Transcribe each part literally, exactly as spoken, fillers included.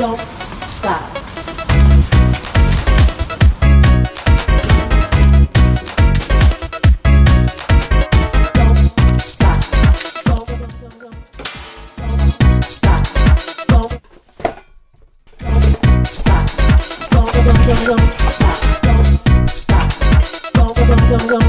don't stop. Don't stop. Don't stop. Don't stop. Don't stop. Don't stop. Don't stop.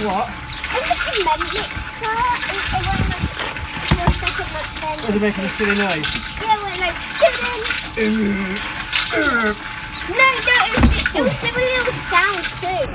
What? It's like a mixer. It's a What are you making a silly noise? Yeah, we're like children. No, no, it was, it was the real sound too.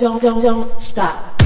Don't, don't, don't stop.